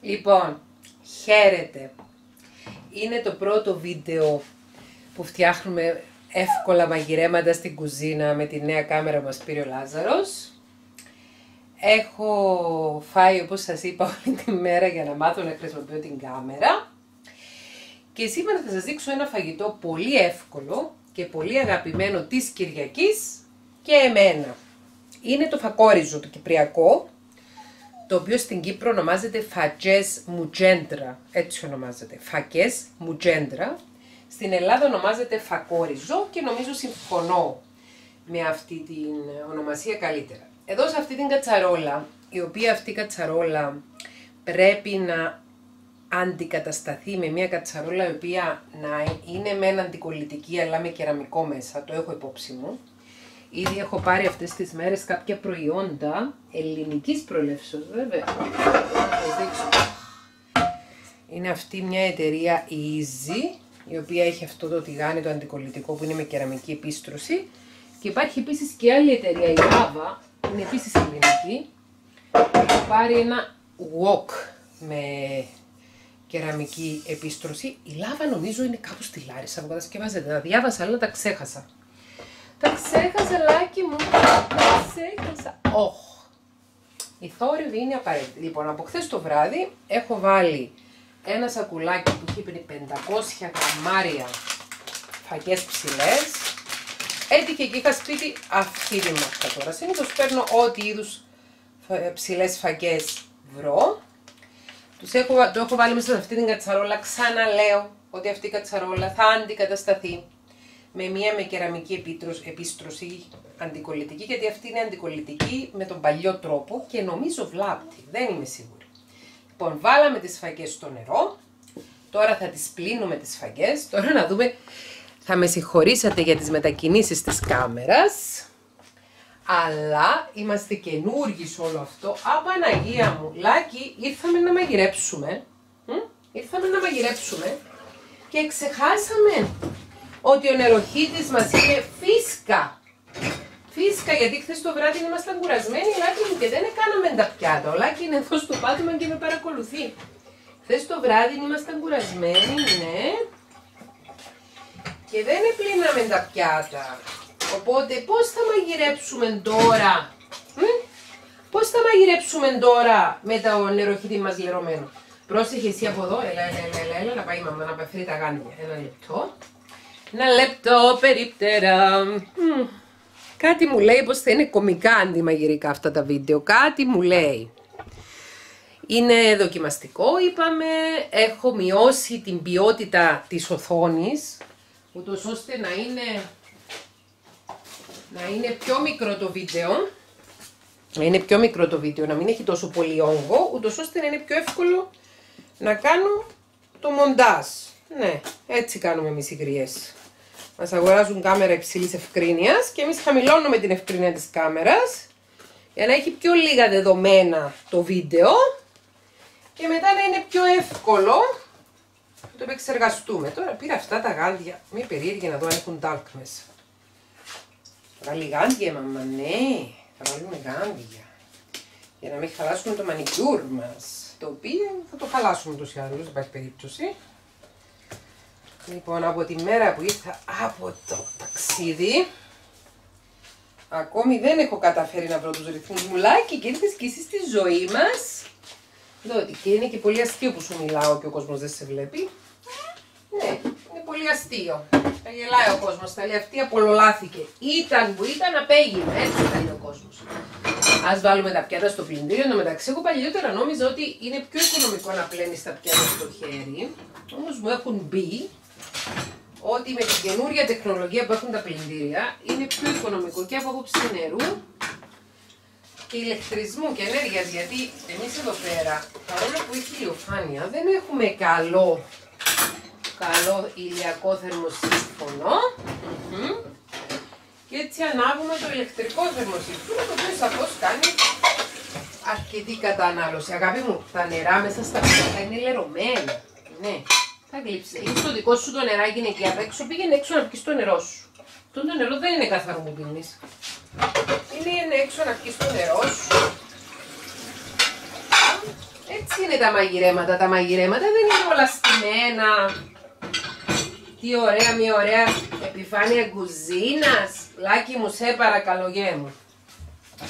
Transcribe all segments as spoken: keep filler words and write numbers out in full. Λοιπόν, χαίρετε. Είναι το πρώτο βίντεο που φτιάχνουμε εύκολα μαγειρέματα στην κουζίνα με τη νέα κάμερα μας, Πύριο Λάζαρος. Έχω φάει, όπως σας είπα, όλη τη μέρα για να μάθω να χρησιμοποιώ την κάμερα. Και σήμερα θα σας δείξω ένα φαγητό πολύ εύκολο και πολύ αγαπημένο της Κυριακής και εμένα. Είναι το φακόριζο, το κυπριακό, το οποίο στην Κύπρο ονομάζεται φακές μουτζέντρα, έτσι ονομάζεται, φακές μουτζέντρα. Στην Ελλάδα ονομάζεται φακόριζο και νομίζω συμφωνώ με αυτή την ονομασία καλύτερα. Εδώ σε αυτή την κατσαρόλα, η οποία αυτή η κατσαρόλα πρέπει να αντικατασταθεί με μια κατσαρόλα η οποία να είναι μεν αντικολλητική αλλά με κεραμικό μέσα, το έχω υπόψη μου. Ήδη έχω πάρει αυτές τις μέρες κάποια προϊόντα ελληνικής προέλευσης, βέβαια. Είναι αυτή μια εταιρεία Easy, η οποία έχει αυτό το τηγάνι το αντικολλητικό που είναι με κεραμική επίστρωση. Και υπάρχει επίσης και άλλη εταιρεία, η Lava, είναι επίσης ελληνική. Έχω πάρει ένα wok με κεραμική επίστρωση. Η Lava νομίζω είναι κάπου στη Λάρισα που κατασκευάζεται. Τα διάβασα αλλά τα ξέχασα. Τα ξέχασα, λάκι μου, τα ξέχασα. Όχ! Η θόρυβη είναι απαραίτητη. Λοιπόν, από χθες το βράδυ έχω βάλει ένα σακουλάκι που έχει πριν πεντακόσια γραμμάρια φακές ψηλές. Έτυχε και είχα σπίτι αυτή τη μορφή τώρα. Συνήθως παίρνω ό,τι είδους ψηλές φακές βρω. Τους έχω, το έχω βάλει μέσα σε αυτή την κατσαρόλα. Ξαναλέω ότι αυτή η κατσαρόλα θα αντικατασταθεί με μία με κεραμική επίστρωση αντικολλητική, γιατί αυτή είναι αντικολλητική με τον παλιό τρόπο και νομίζω βλάπτει, δεν είμαι σίγουρη. Λοιπόν, βάλαμε τις φακές στο νερό, τώρα θα τις πλύνουμε τις φακές, τώρα να δούμε, θα με συγχωρήσατε για τις μετακινήσεις της κάμερας, αλλά είμαστε καινούργοι σε όλο αυτό. Α, Παναγία μου, Λάκη, ήρθαμε να μαγειρέψουμε, ήρθαμε να μαγειρέψουμε και ξεχάσαμε ότι ο νεροχύτης μας είναι φίσκα. Φίσκα, γιατί χθες το βράδυ ήμασταν κουρασμένοι, Λάκη μου, και δεν έκαναμε τα πιάτα. Ο Λάκη είναι εδώ στο πάτωμα και με παρακολουθεί. Χθες το βράδυ ήμασταν κουρασμένοι, ναι, και δεν επλύναμε τα πιάτα. Οπότε πώς θα μαγειρέψουμε τώρα, μ? πώς θα μαγειρέψουμε τώρα με το νεροχύτη μας λερωμένο. Πρόσεχε εσύ από εδώ, έλα, έλα, έλα, έλα, έλα να πάει η μαμά να πεφέρει τα γάνια. Ένα λεπτό. Ένα λεπτό περίπτερα. Mm. Κάτι μου λέει πως θα είναι κωμικά αντιμαγειρικά αυτά τα βίντεο. Κάτι μου λέει. Είναι δοκιμαστικό, είπαμε. Έχω μειώσει την ποιότητα της οθόνης, ούτως ώστε να είναι, να είναι πιο μικρό το βίντεο. Να είναι πιο μικρό το βίντεο, να μην έχει τόσο πολύ όγκο, ούτως ώστε να είναι πιο εύκολο να κάνω το μοντάζ. Ναι, έτσι κάνουμε εμείς οι γριές. Μας αγοράζουν κάμερα υψηλής ευκρίνειας και εμείς χαμηλώνουμε την ευκρίνεια της κάμερας για να έχει πιο λίγα δεδομένα το βίντεο και μετά να είναι πιο εύκολο να το επεξεργαστούμε. Τώρα πήρα αυτά τα γάντια, μη περίεργη να δω αν έχουν τάλκ μέσα. Θα βάλει γάντια, μαμά, ναι, θα βάλουμε γάντια για να μην χαλάσουμε το μανικιούρ μας, το οποίο θα το χαλάσουμε τους άλλους, δεν υπάρχει περίπτωση. Λοιπόν, από τη μέρα που ήρθα από το ταξίδι, ακόμη δεν έχω καταφέρει να βρω τους ρυθμούς μου, Λάκη, και ήρθες και εσύ στη ζωή μας. Διότι και είναι και πολύ αστείο που σου μιλάω και ο κόσμος δεν σε βλέπει. Ναι, είναι πολύ αστείο. Θα γελάει ο κόσμος, θα λέει αυτή απολολάθηκε. Ήταν που ήταν, απέγινε, έτσι θα λέει ο κόσμος. Ας βάλουμε τα πιάτα στο πλυντήριο. Εν τω μεταξύ, εγώ παλιότερα νόμιζα ότι είναι πιο οικονομικό να πλένεις τα πιάτα στο χέρι. Όμως μου έχουν μπει ότι με την καινούρια τεχνολογία που έχουν τα πλυντήρια είναι πιο οικονομικό και από άποψη νερού και ηλεκτρισμού και ενέργειας, γιατί εμείς εδώ πέρα, παρόλο που έχει ηλιοφάνεια, δεν έχουμε καλό, καλό ηλιακό θερμοσύμφωνο. Mm-hmm. Και έτσι ανάβουμε το ηλεκτρικό θερμοσύμφωνο, το οποίο σαφώς κάνει αρκετή κατανάλωση. Αγάπη μου, τα νερά μέσα στα πιάτα είναι λερωμένα. Ναι. Θα γλύψει. Είσαι το δικό σου το νεράκι είναι εκεί απ' έξω, πήγαινε έξω να πεις το νερό σου. Αυτό το νερό δεν είναι καθαρό που πίνεις. Είναι έξω να πεις το νερό σου. Έτσι είναι τα μαγειρέματα. Τα μαγειρέματα δεν είναι όλα στημένα. Τι ωραία, μια ωραία επιφάνεια κουζίνας. Λάκι μου, σε παρακαλώ, γέ μου.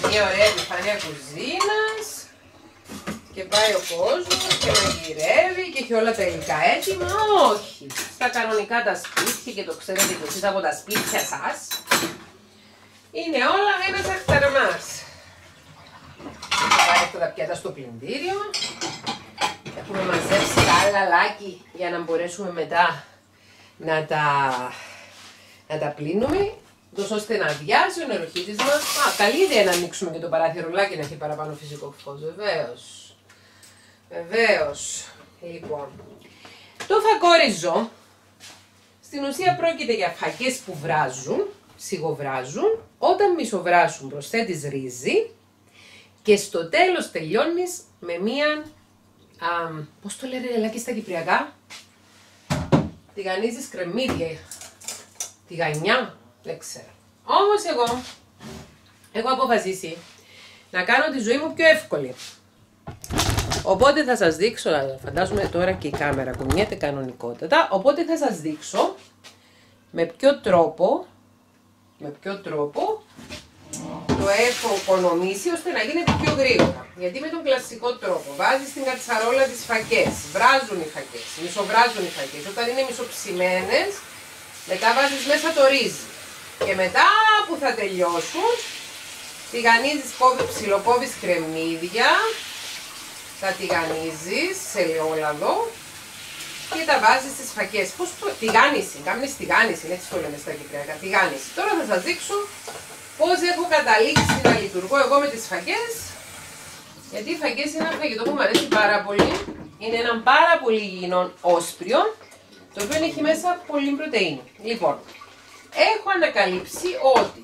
Μια ωραία επιφάνεια κουζίνας. Και πάει ο κόσμος και μαγειρεύει και έχει όλα τα υλικά έτοιμα. Όχι. Στα κανονικά τα σπίτια, και το ξέρετε κι εσείς από τα σπίτια σας, είναι όλα ένας αχταρμάς. Θα πάρει αυτά τα πιάτα στο πλυντήριο. Έχουμε μαζέψει τα άλλα λάκι για να μπορέσουμε μετά να τα, να τα πλύνουμε, τόσο ώστε να αδειάζει ο νεροχύτης μας. Α, καλή ιδέα να ανοίξουμε και το παράθυρο λάκι να έχει παραπάνω φυσικό φως, βεβαίως. Βεβαίως, λοιπόν, το φακόριζο, στην ουσία πρόκειται για φακές που βράζουν, σιγοβράζουν, όταν μισοβράσουν προσθέτεις ρύζι και στο τέλος τελειώνεις με μία, α, πώς το λένε ελάκι στα κυπριακά, τηγανίζεις κρεμμύδια, τηγανιά, δεν ξέρω. Όμως εγώ, έχω αποφασίσει να κάνω τη ζωή μου πιο εύκολη. Οπότε θα σας δείξω, φαντάζομαι τώρα και η κάμερα κουνιέται κανονικότατα, οπότε θα σας δείξω με ποιο τρόπο, με ποιο τρόπο το έχω οικονομήσει ώστε να γίνεται πιο γρήγορα. Γιατί με τον κλασικό τρόπο βάζεις στην κατσαρόλα τις φακές, βράζουν οι φακές, μισοβράζουν οι φακές, όταν είναι μισοψημένες μετά βάζεις μέσα το ρύζι και μετά που θα τελειώσουν τηγανίζεις, ψιλοκόβεις κρεμμύδια. Τα τηγανίζεις σε ελαιόλαδο και τα βάζεις στις φακές. Πώς το... Τηγάνιση, κάνεις τηγάνιση, έτσι το λέμε στα κυπριακά, τηγάνιση. Τώρα θα σας δείξω πώς έχω καταλήξει να λειτουργώ εγώ με τις φακές. Γιατί οι φακές είναι ένα φαγητό που μου αρέσει πάρα πολύ. Είναι ένα πάρα πολύ υγιεινό όσπριο, το οποίο έχει μέσα πολύ πρωτεΐνη. Λοιπόν, έχω ανακαλύψει ότι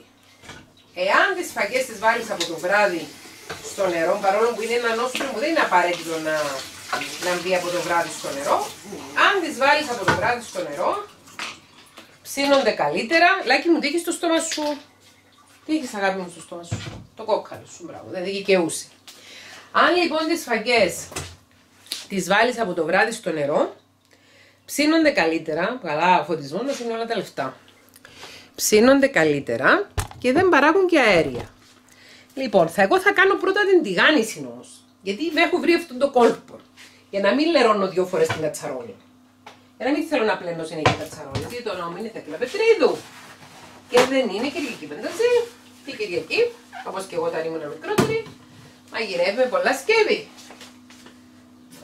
εάν τις φακές τις βάλεις από το βράδυ στο νερό, παρόλο που είναι ένα όσπριο που δεν είναι απαραίτητο να, να μπει από το βράδυ στο νερό, αν τις βάλεις από το βράδυ στο νερό, ψήνονται καλύτερα. Λάκι μου, τι έχεις στο στόμα σου? Τι έχεις αγάπη μου στο στόμα σου? Το κόκκαλο σου, μπράβο, δεν δικαιούσε. Αν λοιπόν τις φακές τις βάλεις από το βράδυ στο νερό, ψήνονται καλύτερα, καλά φωτισμόνος είναι όλα τα λεφτά, ψήνονται καλύτερα και δεν παράγουν και αέρια. Λοιπόν, θα, εγώ θα κάνω πρώτα την τηγάνιση όμως, γιατί με έχω βρει αυτόν τον κόλπο, για να μην λερώνω δύο φορές την κατσαρόλα. Για να μην θέλω να πλένω συνέχεια κατσαρόλα, γιατί το όνομα είναι Θέκλα Πετρίδου. Και δεν είναι Κυριακή Πενταζή. Την Κυριακή, όπως και εγώ όταν ήμουν μικρότερη, μαγειρεύουμε πολλά σκεύη.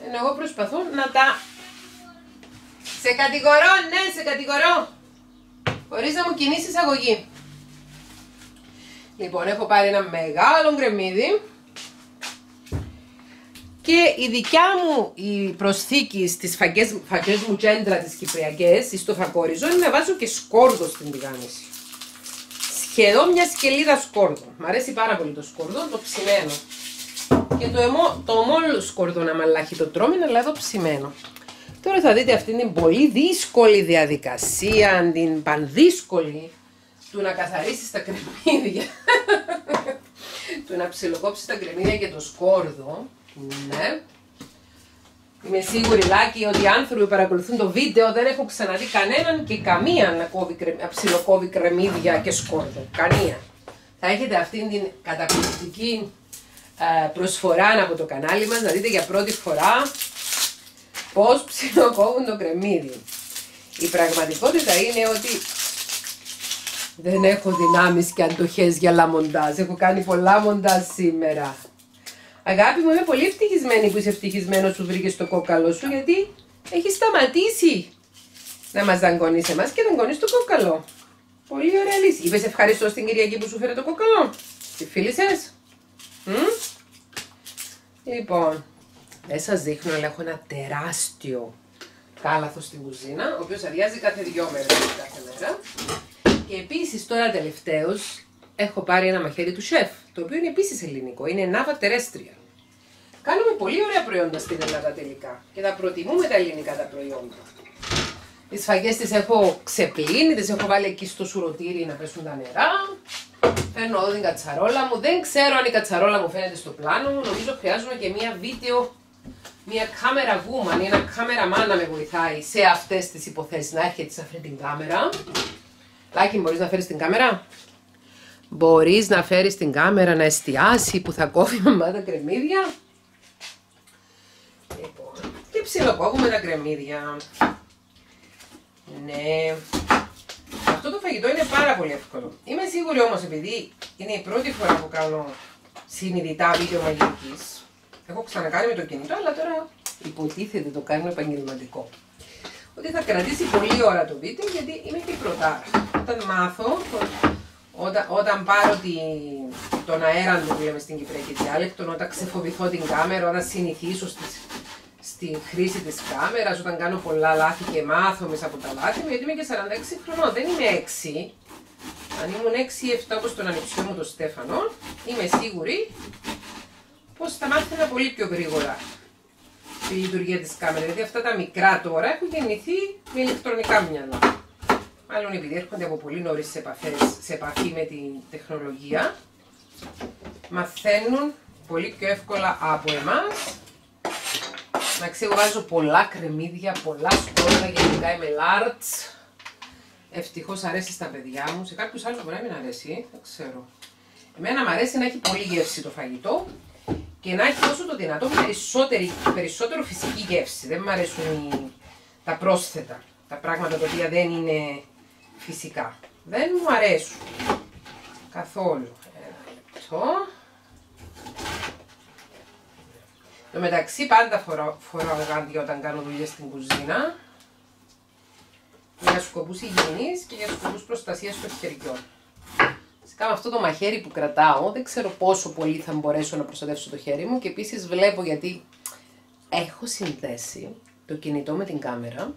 Ενώ εγώ προσπαθώ να τα... Σε κατηγορώ, ναι, σε κατηγορώ. Χωρίς να μου κινήσεις αγωγή. Λοιπόν, έχω πάρει ένα μεγάλο κρεμμύδι και η δικιά μου η προσθήκη στις φακές, φακές μου τσέντρα τις κυπριακές ή στο φακόριζο είναι να βάζω και σκόρδο στην τηγάνιση. Σχεδόν μια σκελίδα σκόρδο. Μ' αρέσει πάρα πολύ το σκόρδο, το ψημένο. Και το, εμό, το μόλο σκόρδο να μαλάχει το τρώμην, αλλά εδώ ψημένο. Τώρα θα δείτε αυτή την πολύ δύσκολη διαδικασία, την πανδύσκολη, του να καθαρίσεις τα κρεμμύδια, του να ψιλοκόψεις τα κρεμμύδια και το σκόρδο, ναι. Είμαι σίγουρη, Λάκη, ότι οι άνθρωποι που παρακολουθούν το βίντεο δεν έχω ξαναδεί κανέναν και καμία να, κόβει, να ψιλοκόβει κρεμμύδια και σκόρδο, κανία. Θα έχετε αυτήν την καταπληκτική προσφορά από το κανάλι μας, να δείτε για πρώτη φορά πώς ψιλοκόβουν το κρεμμύδι. Η πραγματικότητα είναι ότι δεν έχω δυνάμεις και αντοχές για λαμοντάζ. Έχω κάνει πολλά μοντάζ σήμερα. Αγάπη μου, είμαι πολύ ευτυχισμένη που είσαι ευτυχισμένος που βρήκες το κόκαλο σου, γιατί έχει σταματήσει να μας δαγκώνεις εμάς και δαγκώνεις το κόκαλο. Πολύ ωραία λύση. Είπες ευχαριστώ στην Κυριακή που σου φέρε το κόκαλο? Τη φίλησες? Μ? Λοιπόν, δεν σας δείχνω, αλλά έχω ένα τεράστιο κάλαθο στην κουζίνα, ο οποίος αδειάζει κάθε δυο μέρες, κάθε μέρα. Και επίσης τώρα τελευταίως έχω πάρει ένα μαχαίρι του σεφ, το οποίο είναι επίσης ελληνικό, είναι Νάβα τερέστρια. Κάνουμε πολύ ωραία προϊόντα στην Ελλάδα τελικά και τα προτιμούμε τα ελληνικά τα προϊόντα. Τις φαγές τις έχω ξεπλύνει, τις έχω βάλει εκεί στο σουρωτήρι να πέσουν τα νερά. Παίρνω εδώ την κατσαρόλα μου, δεν ξέρω αν η κατσαρόλα μου φαίνεται στο πλάνο μου, νομίζω χρειάζομαι και μία βίντεο Μια κάμερα woman ή ένα κάμεραμάν να με βοηθάει σε αυτές τις υποθέσεις, να έρχεται να φέρει την κάμερα. Λάκη, μπορείς να φέρεις την κάμερα? Μπορείς να φέρεις την κάμερα να εστιάσει που θα κόβει μαμά τα κρεμμύδια. Λοιπόν, και ψιλοκόβουμε τα κρεμμύδια. Ναι. Αυτό το φαγητό είναι πάρα πολύ εύκολο. Είμαι σίγουρη όμως, επειδή είναι η πρώτη φορά που κάνω συνειδητά βίντεο μαγειρικής. Έχω ξανακάνει με το κινητό, αλλά τώρα υποτίθεται το κάνουμε επαγγελματικό. Ότι θα κρατήσει πολλή ώρα το βίντεο, γιατί είμαι και πρωτάρα. Όταν μάθω, όταν, όταν πάρω τη, τον αέρα που λέμε στην κυπριακή διάλεκτο, όταν ξεφοβηθώ την κάμερα, όταν συνηθίσω στη, στη χρήση της κάμερας, όταν κάνω πολλά λάθη και μάθω μέσα από τα λάθη μου, γιατί είμαι και σαράντα έξι χρονών, δεν είμαι έξι. Αν ήμουν έξι ή επτά όπως τον ανιψιό μου τον Στέφανο, είμαι σίγουρη πως θα μάθαινα πολύ πιο γρήγορα τη λειτουργία της κάμερας. Γιατί αυτά τα μικρά τώρα έχουν γεννηθεί με ηλεκτρονικά μυαλά. Μάλλον επειδή έρχονται από πολύ νωρίς σε, επαφές, σε επαφή με την τεχνολογία, μαθαίνουν πολύ πιο εύκολα από εμάς. Να ξεβάζω πολλά κρεμμύδια, πολλά σκόρδα, γενικά είμαι large. Ευτυχώς αρέσει στα παιδιά μου. Σε κάποιους άλλους μπορεί να μην αρέσει, δεν ξέρω. Εμένα μου αρέσει να έχει πολύ γεύση το φαγητό. Και να έχει όσο το δυνατόν περισσότερο φυσική γεύση. Δεν μου αρέσουν οι, τα πρόσθετα, τα πράγματα τα οποία δεν είναι φυσικά. Δεν μου αρέσουν καθόλου. Ένα λεπτό. Το μεταξύ πάντα φοράω, φοράω γάντια όταν κάνω δουλειές στην κουζίνα. Για σκοπούς υγιεινής και για σκοπούς προστασίας των χεριών. Φυσικά με αυτό το μαχαίρι που κρατάω δεν ξέρω πόσο πολύ θα μπορέσω να προστατεύσω το χέρι μου, και επίσης βλέπω, γιατί έχω συνδέσει το κινητό με την κάμερα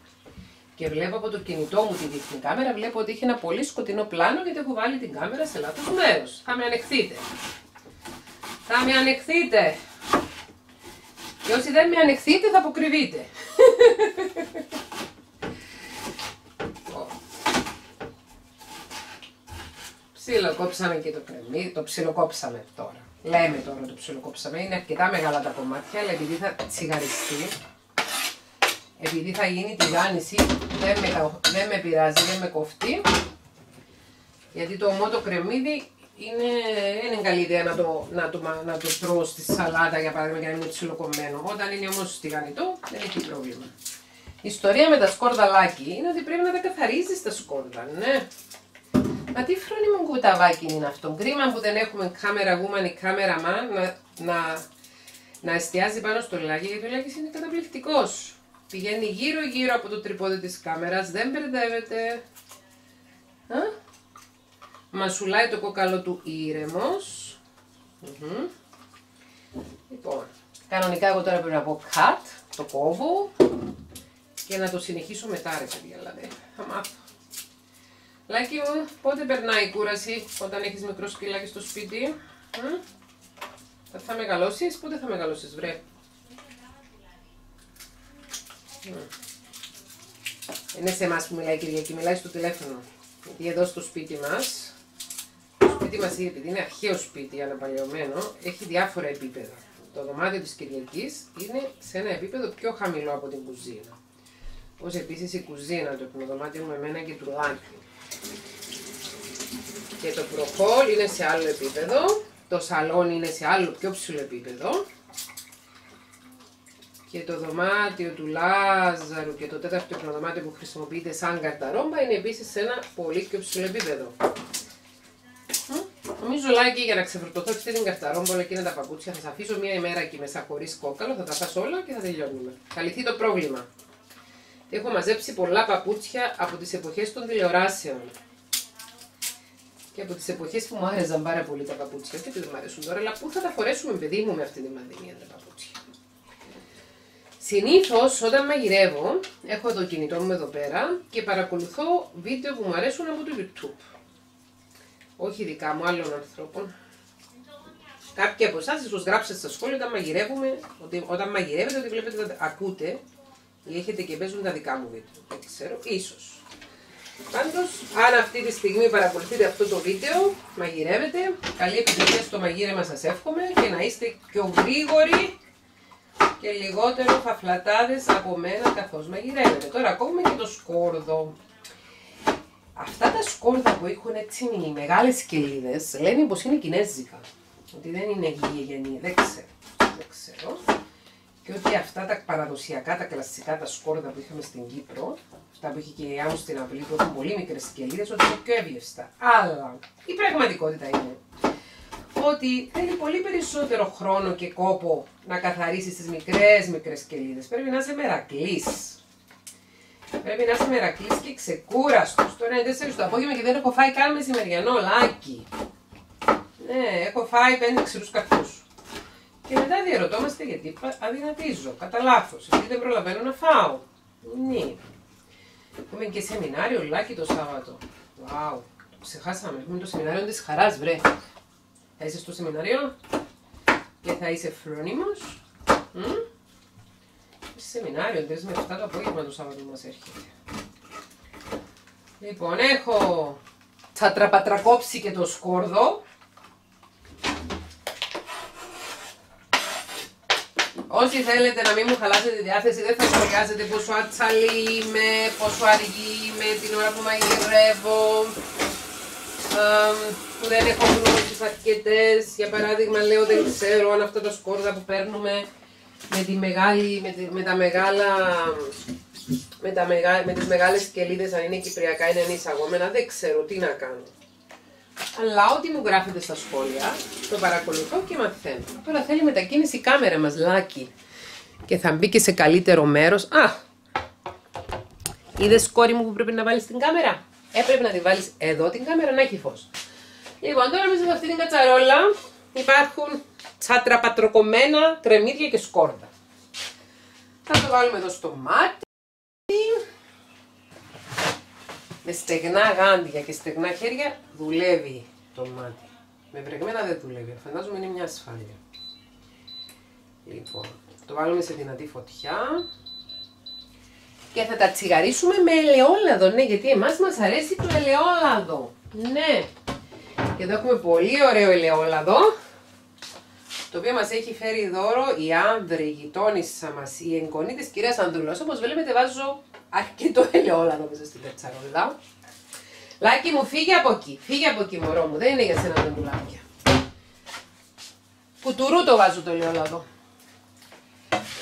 και βλέπω από το κινητό μου τη δείχνει κάμερα, βλέπω ότι έχει ένα πολύ σκοτεινό πλάνο γιατί έχω βάλει την κάμερα σε λάθος μέρος. Θα με ανεχθείτε. Θα με ανεχθείτε. Και όσοι δεν με ανεχθείτε θα αποκρυβείτε. Ψιλοκόψαμε και το κρεμμύδι, το ψιλοκόψαμε τώρα. Λέμε τώρα το ψιλοκόψαμε, είναι αρκετά μεγάλα τα κομμάτια, αλλά επειδή θα τσιγαριστεί, επειδή θα γίνει τηγάνιση, δεν με, δεν με πειράζει, δεν με κοφτεί, γιατί το ομό το κρεμμύδι είναι, δεν είναι καλή ιδέα να το, να, το, να το τρώω στη σαλάτα, για παράδειγμα, για να είναι ψιλοκομμένο. Όταν είναι όμως τηγανιτό, δεν έχει πρόβλημα. Η ιστορία με τα σκορδαλάκι είναι ότι πρέπει να τα καθαρίζεις τα σκόρδα, ναι. Μα τι φρόνιμο κουταβάκι είναι αυτό. Κρίμα που δεν έχουμε κάμερα woman ή κάμερα man να, να, να εστιάζει πάνω στο Λάκη, γιατί ο Λάκης είναι καταπληκτικός. Πηγαίνει γύρω γύρω από το τρυπόδι της κάμερας, δεν μπερδεύεται. Α? Μασουλάει το κόκαλο του ήρεμος. Mm-hmm. Λοιπόν, κανονικά εγώ τώρα πρέπει να πω cut, το κόβω και να το συνεχίσω μετά, ρε παιδιά, δηλαδή θα μάθω. Λάκη μου, πότε περνάει η κούραση όταν έχεις μικρό σκυλάκι στο σπίτι? Θα, θα μεγαλώσεις, πότε θα μεγαλώσεις βρε? Είναι σε εμάς που μιλάει η Κυριακή, μιλάει στο τηλέφωνο. Γιατί εδώ στο σπίτι μας, το σπίτι μας επειδή είναι αρχαίο σπίτι, αναπαλαιωμένο, έχει διάφορα επίπεδα. Το δωμάτιο της Κυριακής είναι σε ένα επίπεδο πιο χαμηλό από την κουζίνα. Όπως επίσης η κουζίνα, το υπνοδωμάτιο με εμένα και του Λάκη. Και το προχόλ είναι σε άλλο επίπεδο, το σαλόν είναι σε άλλο πιο ψηλό επίπεδο και το δωμάτιο του Λάζαρου και το τέταρτο υπνοδωμάτιο που χρησιμοποιείται σαν καρταρόμπα είναι επίσης σε ένα πολύ πιο ψηλό επίπεδο. Νομίζω, Λάκη, για να ξεφορτωθώ αυτή την καρταρόμπα όλα εκείνα τα παπούτσια, θα σας αφήσω μία ημέρα εκεί μέσα χωρίς κόκαλο, θα τα φας όλα και θα τελειώνουμε. Θα λυθεί το πρόβλημα. Έχω μαζέψει πολλά παπούτσια από τις εποχές των τηλεοράσεων και από τις εποχές που μου άρεσαν πάρα πολύ τα παπούτσια. Και δεν μου αρέσουν τώρα, αλλά πού θα τα φορέσουμε, παιδί μου, με αυτή τη μανδημία τα παπούτσια. Συνήθως όταν μαγειρεύω, έχω το κινητό μου εδώ πέρα και παρακολουθώ βίντεο που μου αρέσουν από το YouTube. Όχι δικά μου, άλλων ανθρώπων. Κάποιοι από εσάς ίσως γράψετε στα σχόλια όταν μαγειρεύουμε, ότι όταν μαγειρεύετε, ότι βλέπετε, ακούτε. Ή έχετε και παίζουν τα δικά μου βίντεο, δεν ξέρω, ίσως. Πάντως, αν αυτή τη στιγμή παρακολουθείτε αυτό το βίντεο, μαγειρεύετε, καλή επιτυχία στο μαγείρεμα σας εύχομαι και να είστε πιο γρήγοροι και λιγότερο φαφλατάδες από μένα καθώς μαγειρεύεται. Τώρα ακόμα και το σκόρδο. Αυτά τα σκόρδα που έχουν έτσι οι μεγάλες κελίδες λένε πως είναι κινέζικα. Ότι δεν είναι γηγενή, δεν ξέρω. Δεν ξέρω. Και ότι αυτά τα παραδοσιακά, τα κλασικά, τα σκόρδα που είχαμε στην Κύπρο, αυτά που είχε και η κυρία μου στην αυλή που έχουν πολύ μικρές κελίδες, ότι είναι πιο εύγευστα. Αλλά η πραγματικότητα είναι ότι θέλει πολύ περισσότερο χρόνο και κόπο να καθαρίσεις τις μικρές μικρές κελίδες. Πρέπει να είσαι μερακλής. Πρέπει να είσαι μερακλής και ξεκούραστος. Τώρα είναι τέσσερις το απόγευμα και δεν έχω φάει καν μεσημεριανό λάκι. Ναι, έχω φάει πέντε ξηρούς καρπούς. Και μετά διαρωτόμαστε γιατί αδυνατίζω, κατά λάθος, γιατί δεν προλαβαίνω να φάω. Ναι. Έχουμε και σεμινάριο λάκι το Σάββατο. Wow, το ξεχάσαμε. Έχουμε το σεμινάριο της χαράς, βρε. Θα είσαι στο σεμινάριο και θα είσαι φρόνιμος. Σεμινάριο, τρεις με εφτά το απόγευμα το Σάββατο μας έρχεται. Λοιπόν, έχω τσατραπατρακόψει και το σκόρδο. Όσοι θέλετε να μην μου χαλάσετε τη διάθεση, δεν θα σχολιάζετε πόσο ατσαλή είμαι, πόσο αργή είμαι, την ώρα που μαγειρεύω, που δεν έχω γνώσεις αρκετές. Για παράδειγμα, λέω δεν ξέρω αν αυτά τα σκόρδα που παίρνουμε με, τη μεγάλη, με, τη, με, τα μεγάλα, με, τα μεγά, με τις μεγάλες κελίδες, αν είναι κυπριακά, είναι εισαγόμενα, δεν ξέρω τι να κάνω. Αλλά ό,τι μου γράφετε στα σχόλια, το παρακολουθώ και μαθαίνω. Τώρα θέλει μετακίνηση η κάμερα μας, λάκι. Και θα μπει και σε καλύτερο μέρος. Α! Είδες, κόρη μου, που πρέπει να βάλεις την κάμερα. Έπρεπε να τη βάλεις εδώ την κάμερα, να έχει φως. Λοιπόν, τώρα μέσα σε αυτή την κατσαρόλα υπάρχουν τσατραπατροκομμένα κρεμμύδια και σκόρδα. Θα το βάλουμε εδώ στο μάτι. Με στεγνά γάντια και στεγνά χέρια δουλεύει το μάτι. Με βρεγμένα δεν δουλεύει, φαντάζομαι είναι μια ασφάλεια. Λοιπόν, το βάλουμε σε δυνατή φωτιά και θα τα τσιγαρίσουμε με ελαιόλαδο. Ναι, γιατί εμάς μας αρέσει το ελαιόλαδο. Ναι, και εδώ έχουμε πολύ ωραίο ελαιόλαδο, το οποίο μας έχει φέρει δώρο η άνδρη, η γειτόνισσα μας, η εγγονή της κυρίας Ανδρουλός. Όπως βλέπετε βάζω αρκετό ελαιόλαδο μέσα στην κατσαρόλα. Λάκι μου, φύγε από εκεί, φύγε από εκεί μωρό μου, δεν είναι για σένα τεμπουλάκια. Κουτουρού το βάζω το ελαιόλαδο.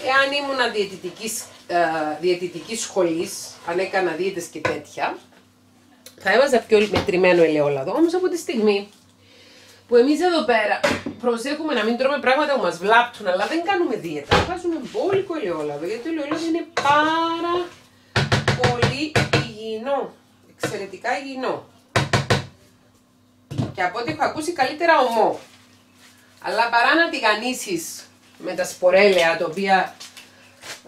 Εάν ήμουν διαιτητικής, ε, διαιτητικής σχολής, αν έκανα δίαιτες και τέτοια, θα έβαζα πιο μετρημένο ελαιόλαδο. Όμως από τη στιγμή που εμείς εδώ πέρα προσέχουμε να μην τρώμε πράγματα που μας βλάπτουν, αλλά δεν κάνουμε δίαιτα, βάζουμε μπόλικο ελαιόλαδο, γιατί το ελαιόλαδο είναι πάρα πολύ υγιεινό, εξαιρετικά υγιεινό. Και από ό,τι έχω ακούσει καλύτερα ομό. Αλλά παρά να τηγανίσεις με τα σπορέλαια, τα οποία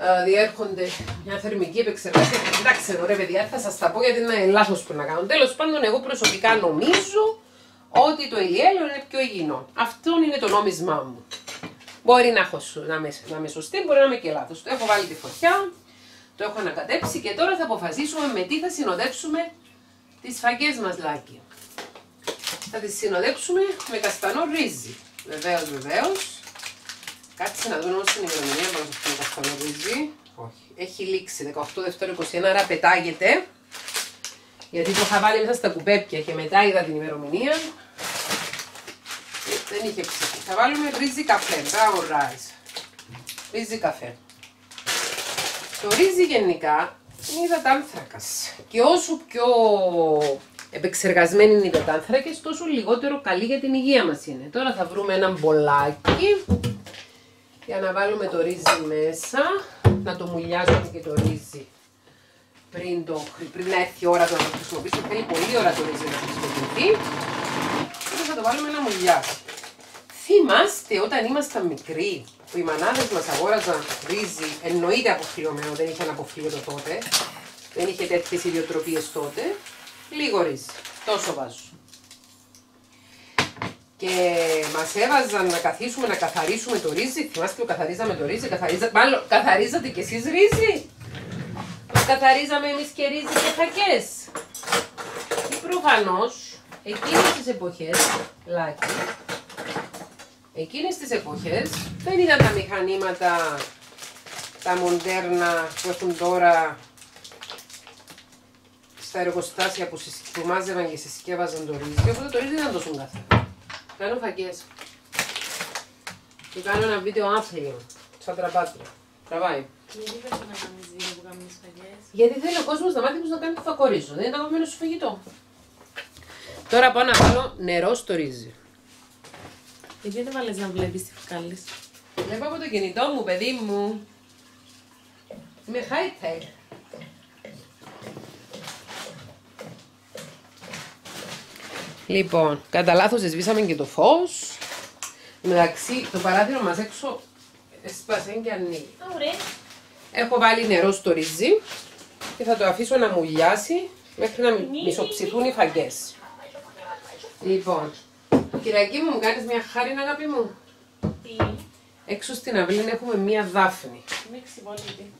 α, διέρχονται μια θερμική επεξεργασία, δεν ξέρω ρε παιδιά, θα σας τα πω γιατί είναι λάθος που να κάνω. Τέλος πάντων, εγώ προσωπικά νομίζω ότι το ελαιόλαδο είναι πιο υγιεινό. Αυτό είναι το νόμισμά μου. Μπορεί να, έχω, να, είμαι, να είμαι σωστή, μπορεί να είμαι και λάθος. Το έχω βάλει τη φωτιά, το έχω ανακατέψει και τώρα θα αποφασίσουμε με τι θα συνοδεύσουμε τις φακές μας, λάκι. Θα τις συνοδεύσουμε με καστανό ρύζι. Βεβαίως, βεβαίως. Κάτσε να δούμε όμως την ημερομηνία μας με καστανό ρύζι. Όχι. Έχει λήξει δεκαοκτώ Δευτέρου είκοσι ένα, άρα πετάγεται. Γιατί το είχα βάλει μέσα στα κουπέπια και μετά είδα την ημερομηνία. Δεν είχε ψυχή. Θα βάλουμε ρύζι καφέ. Brown rice. Ρύζι καφέ. Το ρύζι γενικά είναι υδατάνθρακας. Και όσο πιο επεξεργασμένοι είναι οι υδατάνθρακες, τόσο λιγότερο καλή για την υγεία μας είναι. Τώρα θα βρούμε ένα μπολάκι για να βάλουμε το ρύζι μέσα. Να το μουλιάζουμε και το ρύζι. Πριν, το, πριν να έρθει η ώρα το να το χρησιμοποιήσουμε, θέλει πολλή ώρα το ρύζι να χρησιμοποιηθεί. Τώρα θα το βάλουμε να μουλιάσει. Θυμάστε όταν ήμασταν μικροί, που οι μανάδες μας αγόραζαν ρύζι, εννοείται αποφλειωμένο, δεν είχαν αποφλειωτό τότε, δεν είχε τέτοιες ιδιοτροπίες τότε. Λίγο ρύζι, τόσο βάζω. Και μας έβαζαν να καθίσουμε να καθαρίσουμε το ρύζι. Θυμάστε που καθαρίζαμε το ρύζι, καθαρίζα... μάλλον καθαρίζατε κι εσείς ρύζι. Καθαρίζαμε εμείς και ρύζι και φακές. Και προφανώς εκείνες τις εποχές, λάκι, εκείνες τις εποχές δεν ήταν τα μηχανήματα τα μοντέρνα που έχουν τώρα στα εργοστάσια που, συσ... που μάζευαν και συσκεύαζαν το ρύζι. Οπότε το ρύζι δεν θα δώσουν καθαρά. Κάνω φακές. Και κάνω ένα βίντεο άθλιο, σαν τραπάτρια. Τραβάει. Γιατί δεν θα κάνεις βίντεο που κάνεις φακές? Γιατί θέλει ο κόσμος να μάθει πώς να κάνει το φακορίζο. Δεν είναι αγαπημένο σου φαγητό. Τώρα πάω να βάλω νερό στο ρύζι. Γιατί δεν βάλες να βλέπεις τι φουκάλεις? Βλέπω από το κινητό μου, παιδί μου. Είμαι high-tech. Λοιπόν, κατά λάθος εσβήσαμε και το φως. Μεταξύ, το παράθυρο μας έξω έσπασε και ανοίγει. Ωραία. Έχω βάλει νερό στο ρύζι και θα το αφήσω να μουλιάσει μέχρι να μισοψηθούν οι φαγκές. Λοιπόν, κυριακή μου, μου κάνεις μια χάρη, αγάπη μου. Τι? Έξω στην αυλή έχουμε μια δάφνη. Μη ξυπολύτη.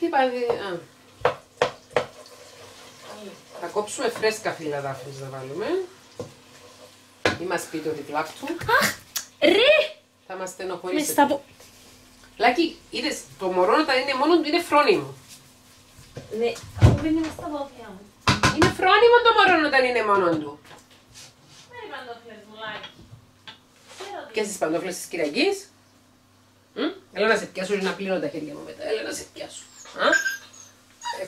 Τι πάλι... Α. Θα κόψουμε φρέσκα φύλλα δάφνης να βάλουμε. Ή μας πει το διπλά του. Αχ! Ρε! Θα μας στενοχωρήσετε. Στα... Λάκη, είδες, το μωρό όταν είναι μόνο του είναι φρόνιμο. Ναι, αφού δεν είναι στα δόθια μου. Είναι φρόνιμο το μωρό όταν είναι μόνο του. Μέρι παντόφλες μου, Λάκη. Και στις παντόφλες της Κυριακής. Έλα να σε πιάσω, να πλύνω τα χέρια μου μετά. Έλα να σε πιάσω.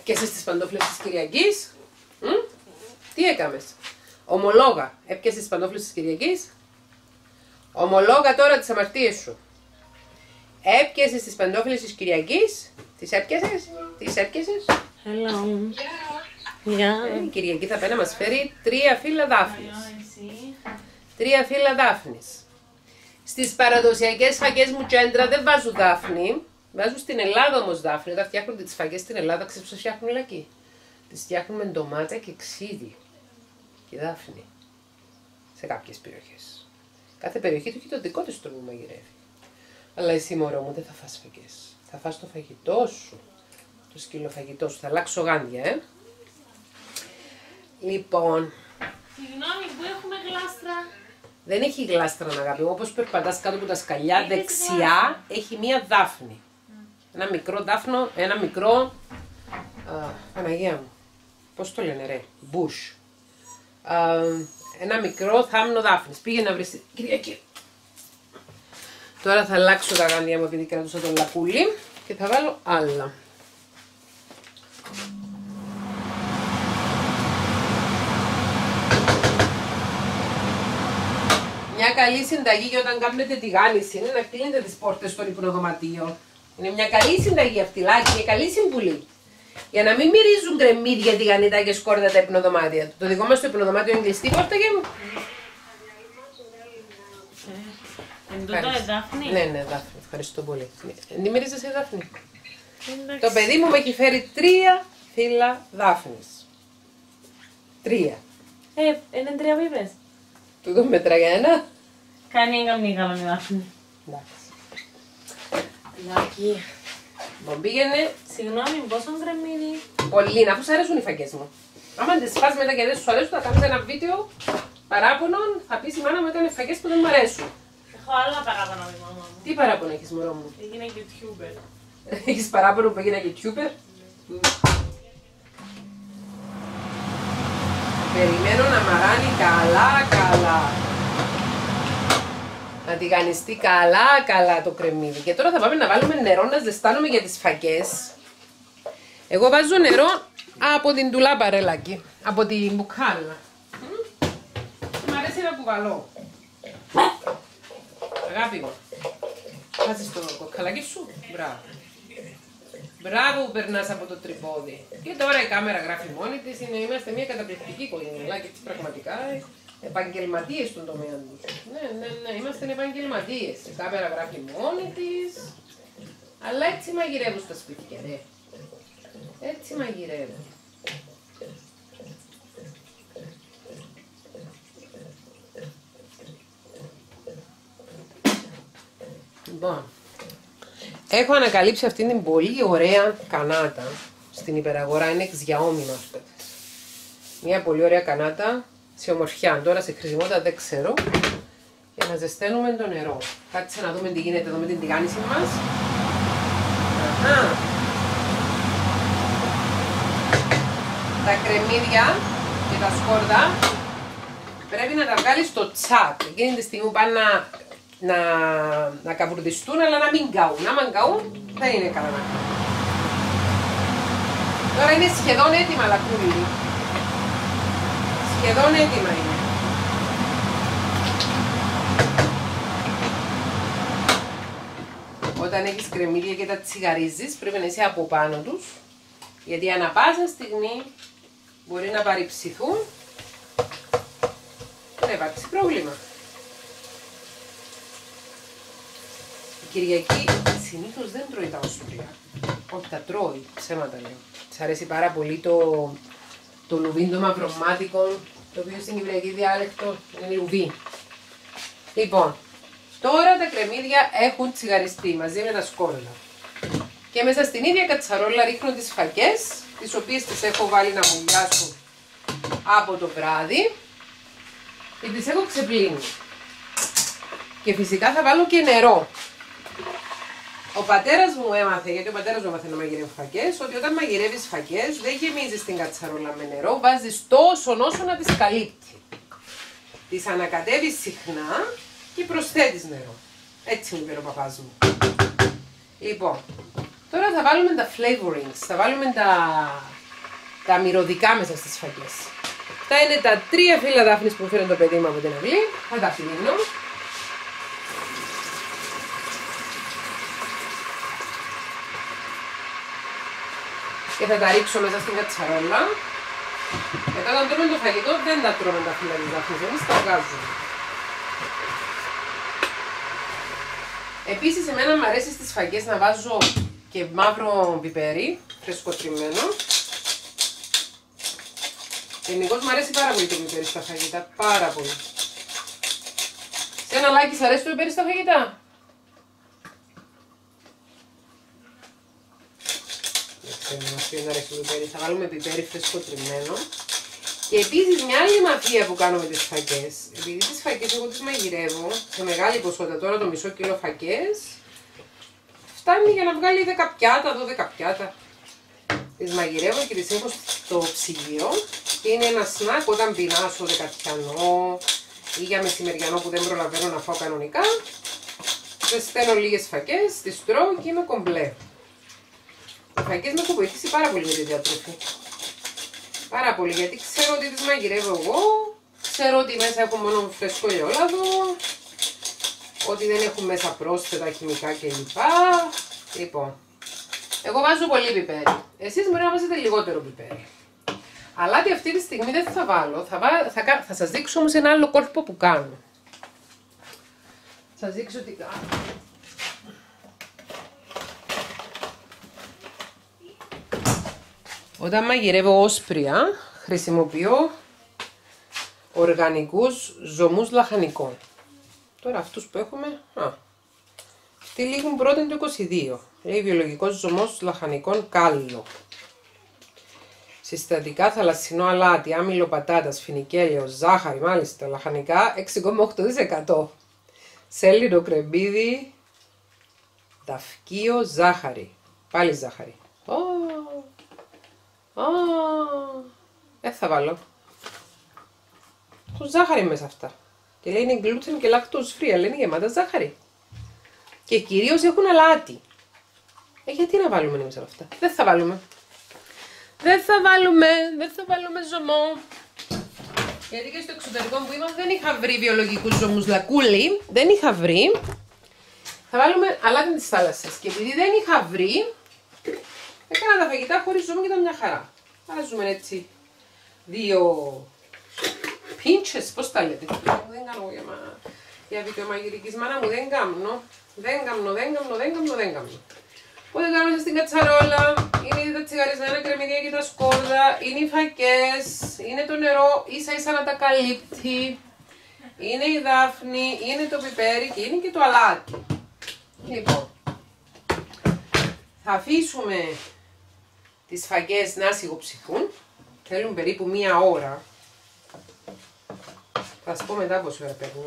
Και στις παντόφλες της Κυριακής. Τι έκαμες? Ομολόγα. Έπιασες τις παντόφλες της Κυριακής. Ομολόγα τώρα τις αμαρτίες σου. Έπιασες τις παντόφλες της Κυριακής. Τις έπιασες? Τις έπιασες? Hello. Yeah. Η Κυριακή θα πάει να μας φέρει τρία φύλλα δάφνης. Τρία φύλλα δάφνης. Στις παραδοσιακές φακές μου κέντρα δεν βάζουν δάφνη. Βάζουν στην Ελλάδα όμως δάφνη. Όταν φτιάχνονται τις φακές στην Ελλάδα, ξέρεις πώς φτιάχνουν, Λακή? Τις φτιάχνουν με ντομάτα και ξύδι. Και δάφνη. Σε κάποιες περιοχές. Κάθε περιοχή του έχει το δικό της τρόπο που μαγειρεύει. Αλλά εσύ, μωρό μου, δεν θα φας φακές. Θα φας το φαγητό σου. Το σκύλο φαγητό σου. Θα αλλάξω γάντια, ε. Λοιπόν. Συγγνώμη που έχουμε γλάστρα. Δεν έχει γλάστρα, αγάπη μου. Όπως περπατάς κάτω από τα σκαλιά, έχει δεξιά γλάστρα. Έχει μία δάφνη. Mm. Ένα μικρό δάφνο, ένα μικρό. Α, Παναγία μου. Πώς το λένε, ρε? Μπουσ. Α, ένα μικρό θάμνο δάφνης. Πήγε να βρει. Κυριακή. Τώρα θα αλλάξω τα γάνια μου επειδή κρατούσα τον λακούλι και θα βάλω άλλα. Μια καλή συνταγή για όταν κάνετε τη γάνιση είναι να κλείνετε τις πόρτες στον υπνοδωματίο. Είναι μια καλή συνταγή αυτή, Λάκη, μια καλή συμβουλή. Για να μην μυρίζουν κρεμμύδια, τηγανιτά και σκόρδα τα υπνοδωμάτια. Το δικό μας το υπνοδωμάτιο είναι κλειστή πόρτα, και μου. Εν τούτο εδάφνη. Ναι, ναι, δάφνη. Ευχαριστώ πολύ. Δεν μυρίζεσαι δάφνη. Το παιδί μου με έχει φέρει τρία φύλλα δάφνης. Τρία. Ε, είναι τρία βίπες. Του το μέτρα για ένα. Κάνει εγκαμνίγα με δάφνη. Εντάξει. Μου πήγαινε. Συγγνώμη, πόσο γκρεμμύδι. Πολύ, αφού σου αρέσουν οι φακές μου. Άμα τις φας μετά και δεν σου αρέσουν, θα κάνεις ένα βίντεο παράπονων. Θα πεις η μάνα μου έκανε φακές που δεν μου αρέσουν. Έχω άλλα παράπονα με μάνα μου. Τι παράπονα έχεις, μωρό μου? Έγινα YouTuber. Έχεις παράπονο που έγινα YouTuber? Mm. Περιμένω να μαράνει καλά, καλά. Να τηγανιστεί καλά, καλά το κρεμμύδι. Και τώρα θα πάμε να βάλουμε νερό να ζεστάνουμε για τις φακές. Εγώ βάζω νερό από την τουλάπα, ρε Λάκη. Από την μπουκάλα. Mm. Μ' αρέσει να κουβαλώ. Αγάπη μου. Βάζεις το κοκκαλάκι σου. Μπράβο. Μπράβο που περνάς από το τρυπόδι. Και τώρα η κάμερα γράφει μόνη της. Είναι, είμαστε μια καταπληκτική οικογένεια. Και πραγματικά... Επαγγελματίες στον τομέα του. Ναι, ναι, ναι, είμαστε επαγγελματίες. Η κάμερα γράφει μόνη της. Αλλά έτσι μαγειρεύουν στα σπίτια, ρε. Έτσι μαγειρεύουν. Λοιπόν, έχω ανακαλύψει αυτήν την πολύ ωραία κανάτα στην υπεραγορά. Είναι εξιαόμινα αυτή. Μια πολύ ωραία κανάτα. Σε ομορφιά, τώρα σε χρησιμότητα δεν ξέρω. Για να ζεσταίνουμε το νερό. Κάτσε να δούμε τι γίνεται εδώ με την τηγάνιση μας. κρεμμύδια και τα σκόρδα πρέπει να τα βγάλεις στο τσάκ. Εκείνη τη στιγμή πάνε να, να, να καβουρδιστούν, αλλά να μην καούν. Να μην καούν δεν είναι καλά να καούν. Τώρα είναι σχεδόν έτοιμα λακκούδι. Σχεδόν έτοιμα είναι. Όταν έχεις κρεμμύδια και τα τσιγαρίζεις πρέπει να είσαι από πάνω τους, γιατί ανά πάσα στιγμή μπορεί να παρυψηθούν και να υπάρξει πρόβλημα. Η Κυριακή συνήθως δεν τρώει τα όσπρια. Όχι, τα τρώει, ψέματα λέω. Της αρέσει πάρα πολύ το, το λουβί των μαυρομάτικων, το οποίο στην κυπριακή διάλεκτο είναι λουβί. Λοιπόν, τώρα τα κρεμμύδια έχουν τσιγαριστεί μαζί με τα σκόρδα. Και μέσα στην ίδια κατσαρόλα ρίχνω τις φακές, τις οποίες τις έχω βάλει να μουλιάσουν από το βράδυ και τις έχω ξεπλύνει. Και φυσικά θα βάλω και νερό. Ο πατέρας μου έμαθε, γιατί ο πατέρας μου έμαθε να μαγειρεύει φακές, ότι όταν μαγειρεύεις φακές δεν γεμίζεις την κατσαρόλα με νερό, βάζεις τόσον όσο να τις καλύπτει. Τις ανακατεύεις συχνά και προσθέτεις νερό. Έτσι μου είπε ο παπάς μου. Λοιπόν, τώρα θα βάλουμε τα flavorings, θα βάλουμε τα, τα μυρωδικά μέσα στις φακές. Αυτά είναι τα τρία φύλλα δάφνης που φέρνει το παιδί μου από την αυλή. Θα τα φυλίνω. Και θα τα ρίξω μέσα στην κατσαρόλα. Μετά όταν τρώμε το φαγητό δεν τα τρώμε τα φύλλα της δάφνης, εμείς τα βγάζουμε. Επίσης εμένα μου αρέσει στις φακές να βάζω και μαύρο πιπέρι, φρεσκοτριμμένο. Γενικώς μου αρέσει πάρα πολύ το πιπέρι στα φαγητά, πάρα πολύ. Σένα Λάκη, σ' αρέσει το πιπέρι στα φαγητά? Δεν ξέρω, μας ποιον αρέσει το πιπέρι. Θα βάλουμε πιπέρι φρεσκοτριμμένο. Και επίσης μια άλλη μαθία που κάνω με τις φακές, επειδή τις φακές εγώ τις μαγειρεύω σε μεγάλη ποσότητα, τώρα το μισό κιλό φακές φτάνει για να βγάλει δέκα πιάτα, δώδεκα πιάτα. Τις μαγειρεύω και τις έχω στο ψυγείο και είναι ένα σνακ όταν πεινάσω δεκατιανό ή για μεσημεριανό που δεν προλαβαίνω να φάω κανονικά. Στέλνω λίγες φακές, τις τρώω και είμαι κομπλέ. Οι φακές με έχουν βοηθήσει πάρα πολύ με τη διατροφή. Πάρα πολύ, γιατί ξέρω ότι τις μαγειρεύω εγώ, ξέρω ότι μέσα έχω μόνο φρεσκό ελαιόλαδο, ότι δεν έχουν μέσα πρόσθετα χημικά κλπ. Λοιπόν, εγώ βάζω πολύ πιπέρι. Εσείς μπορεί να βάζετε λιγότερο πιπέρι. Αλλά και αυτή τη στιγμή δεν θα βάλω. Θα, βά... θα... θα σας δείξω όμως ένα άλλο κόλπο που κάνω. Σας δείξω τι κάνω. Όταν μαγειρεύω όσπρια, χρησιμοποιώ οργανικούς ζωμούς λαχανικών. Τώρα αυτούς που έχουμε, α, αυτοί λήγουν πρώτον το είκοσι δύο. Λέει βιολογικός ζωμός λαχανικών κάλλο. Συστατικά θαλασσινό αλάτι, άμυλο πατάτας, φινικέλαιο, ζάχαρη, μάλιστα, λαχανικά έξι κόμμα οκτώ τοις εκατό. Σέλινο κρεμπίδι, ταυκείο, ζάχαρη. Πάλι ζάχαρη. Oh. Oh, δεν θα βάλω. Έχουν ζάχαρη μέσα αυτά. Και λέει είναι gluten και lactose free, αλλά είναι γεμάτα ζάχαρη. Και κυρίως έχουν αλάτι. Ε, γιατί να βάλουμε εμείς όλα αυτά? Δεν θα βάλουμε. Δεν θα βάλουμε, δεν θα βάλουμε ζωμό. Γιατί και στο εξωτερικό που είμαστε δεν είχα βρει βιολογικούς ζωμούς λακούλι. Δεν είχα βρει. Θα βάλουμε αλάτι της θάλασσας. Και επειδή δεν είχα βρει, έκανα τα φαγητά χωρίς ζωμό και ήταν μια χαρά. Βάζουμε έτσι δύο pinches, πώς τα λέτε. Δεν κάνω για, μα... για βιομαγειρικής μάνα μου, δεν κάνω. Δεν κάνω, δεν κάνω, δεν κάνω, δεν κάνω. Οπότε κάνω μέσα στην κατσαρόλα, είναι τα τσιγαρισμένα κρεμμυδιά και τα σκόρδα, είναι οι φακές, είναι το νερό, ίσα ίσα να τα καλύπτει, είναι η δάφνη, είναι το πιπέρι και είναι και το αλάτι. Λοιπόν, θα αφήσουμε τις φακές να σιγοψηθούν, θέλουν περίπου μία ώρα. Θα σας πω μετά πόση ώρα παίρνω.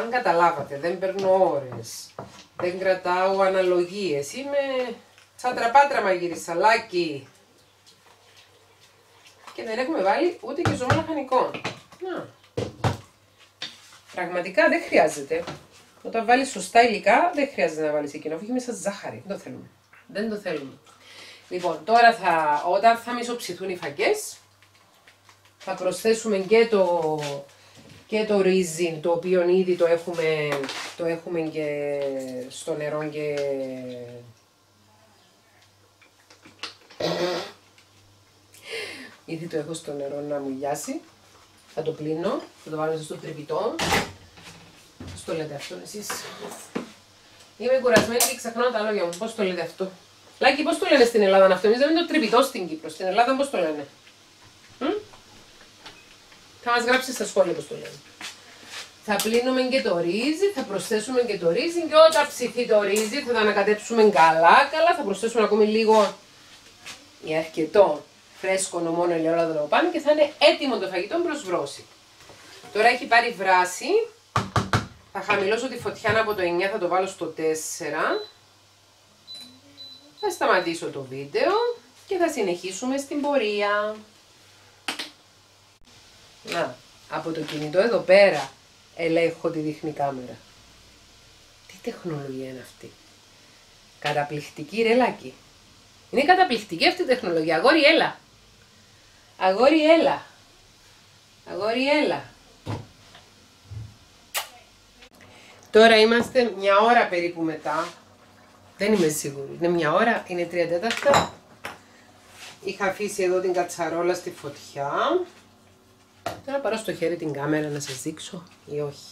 Αν καταλάβατε, δεν παίρνω ώρες, δεν κρατάω αναλογίες, είμαι τσατραπάτρα μαγειρισσαλάκι. και δεν έχουμε βάλει ούτε και ζωμό λαχανικών. Να. Πραγματικά δεν χρειάζεται. Όταν βάλεις σωστά υλικά, δεν χρειάζεται να βάλεις εκείνο. Βγει μέσα ζάχαρη. Δεν το θέλουμε. Δεν το θέλουμε. Λοιπόν, τώρα θα, όταν θα μισοψηθούν οι φακές, θα προσθέσουμε και το, και το ρύζι, το οποίο ήδη το έχουμε, το έχουμε και στο νερό και... Ήδη το έχω στο νερό να μουλιάσει. Θα το πλύνω, θα το βάλω στο τρυπητό. Πώς το λέτε αυτό εσείς? Είμαι κουρασμένη και ξεχνάω τα λόγια μου. Πώς το λέτε αυτό? Λάκη, πώς το λένε στην Ελλάδα αυτό? Εμείς δεν είναι το τρυπητό στην Κύπρο. Στην Ελλάδα πώς το λένε? Μ? Θα μας γράψει στα σχόλια πώς το λένε. Θα πλύνουμε και το ρύζι, θα προσθέσουμε και το ρύζι και όταν ψηθεί το ρύζι θα τα ανακατέψουμε καλά καλά. Θα προσθέσουμε ακόμη λίγο ή αρκετό φρέσκο νομόνο ελαιόλαδο πάνω και θα είναι έτοιμο το φαγητό προς βρόση. Τώρα έχει πάρει βράση. Θα χαμηλώσω τη φωτιά από το εννιά, θα το βάλω στο τέσσερα. Θα σταματήσω το βίντεο και θα συνεχίσουμε στην πορεία. Να, από το κινητό εδώ πέρα ελέγχω τη δείχνει κάμερα. Τι τεχνολογία είναι αυτή? Καταπληκτική ρε Λάκη. Είναι καταπληκτική αυτή η τεχνολογία. Αγόρι έλα. Αγόρι έλα. Αγόρι έλα. Τώρα είμαστε μια ώρα περίπου μετά. Δεν είμαι σίγουρη. Είναι μια ώρα, είναι τρία τέταρτα. Είχα αφήσει εδώ την κατσαρόλα στη φωτιά. Τώρα πάρω στο χέρι την κάμερα να σας δείξω ή όχι.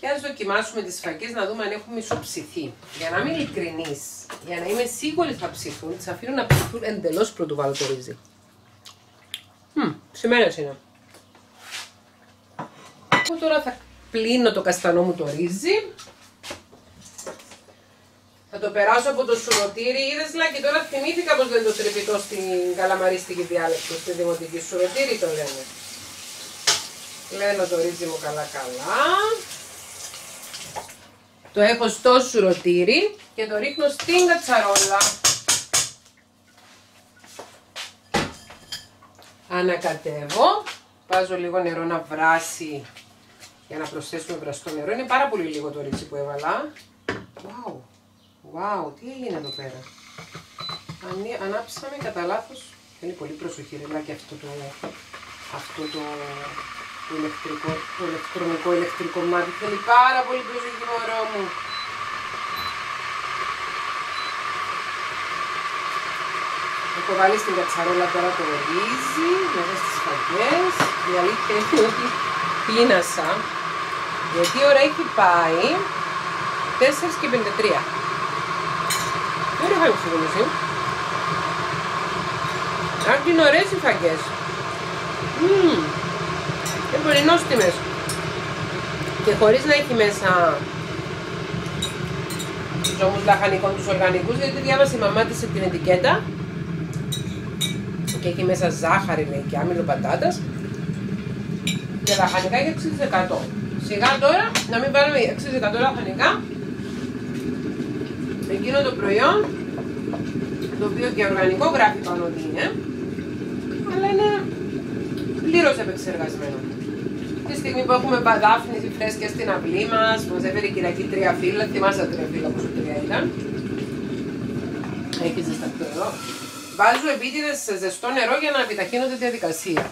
Και ας δοκιμάσουμε τις φακές να δούμε αν έχουν μισοψηθεί. Για να είμαι ειλικρινής, για να είμαι σίγουρη θα ψηθούν, τις αφήνω να ψηθούν εντελώς πρωτού βάλω το ρύζι. Μμμ, ψημένες είναι. Εγώ τώρα θα πλύνω το καστανό μου το ρύζι. Θα το περάσω από το σουρωτήρι, είδες Λάκη, τώρα θυμήθηκα πως δεν το τρυπητό στην καλαμαρίστικη διάλεκτο, στη δημοτική σουρωτήρι το λένε. Πλένω το ρύζι μου καλά καλά. Το έχω στο σουρωτήρι και το ρίχνω στην κατσαρόλα. Ανακατεύω, βάζω λίγο νερό να βράσει για να προσθέσουμε βραστό νερό. Είναι πάρα πολύ λίγο το ρύζι που έβαλα. Wow. Wow, τι έγινε εδώ πέρα. Αν, ανάψαμε κατά λάθος. Θέλει πολύ προσοχή ρε Λάκη αυτό το, αυτό το, το, ηλεκτρικό, το ηλεκτρονικό ηλεκτρικό μάτι. Θέλει πάρα πολύ προσοχή μωρό μου. Έχω βάλει στην κατσαρόλα τώρα το ρύζι μέσα στις φαγές. Η αλήθεια είναι ότι πίνασα. Γιατί η ώρα έχει πάει τέσσερις και πενήντα τρία. Δεν είχαμε ψηφίσει. Αν και είναι ωραίες οι φακές. Μμμ. Είναι πολύ νόστιμες. Και χωρίς να έχει μέσα τους ζωμούς λαχανικών, τους οργανικούς, γιατί διάβασε η μαμά της την ετικέτα και έχει μέσα ζάχαρη λέει, και άμυλο πατάτας και λαχανικά για έξι τοις εκατό. Σιγά τώρα να μην βάλουμε έξι τοις εκατό λαχανικά. Εκείνο το προϊόν, το οποίο και οργανικό γράφει πάνω ότι είναι, αλλά είναι πλήρως επεξεργασμένο. Τη στιγμή που έχουμε δάφνης ή φρέσκια στην αυλή μας, που μας έφερε η Κυριακή τρία φύλλα, θυμάσαι τρία φύλλα πόσο τρία ήταν. Έχει ζεστακτό εδώ. Βάζω επίτηδες σε ζεστό νερό για να επιταχύνονται τη διαδικασία.